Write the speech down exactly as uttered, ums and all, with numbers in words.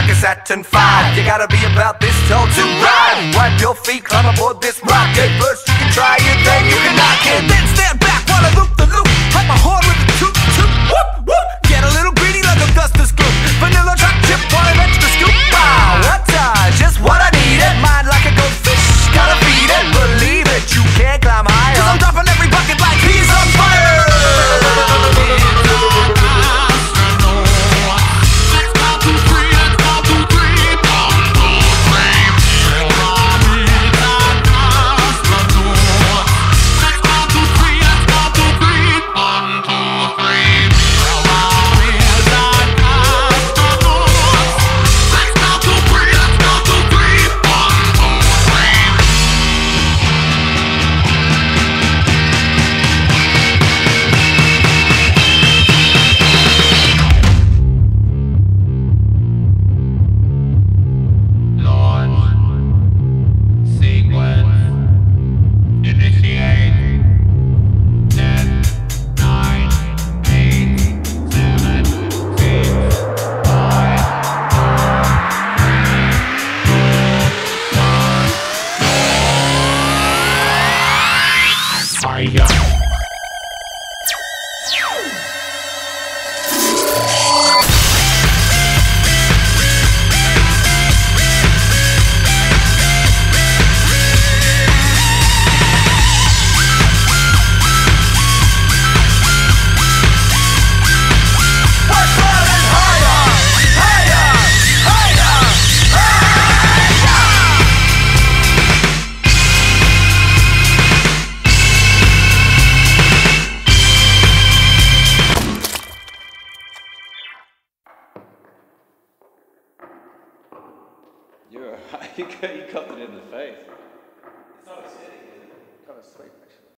like a Saturn five. You gotta be about this tall to ride. Wipe your feet, climb aboard this rocket. First you can try it, then you can knock it. Then stand back while I loop the loop. Hit my horn with the toot toot. Whoop whoop. Get a little greedy like a Gusta scoop. Vanilla drop chip on an extra scoop. Wow, that's uh, just what I needed. Mind like a goldfish, gotta feed it. Believe it, you can't climb higher. 'Cause I'm dropping every bucket like peas on fire. You got you covered in the face. It's not a city, is it? Kind of sweet, actually.